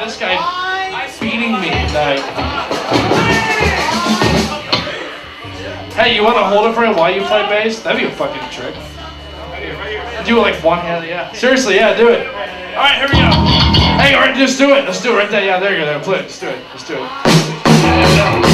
This guy's beating me. Like, hey, you want to hold it for him while you play bass? That'd be a fucking trick. Do it like one hand, yeah. Seriously, yeah, do it. Alright, here we go. Hey, alright, just do it. Let's do it right there. Yeah, there you go. Play it. Let's do it. Let's do it.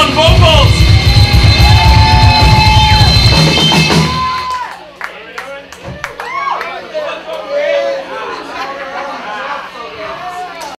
on Bobo!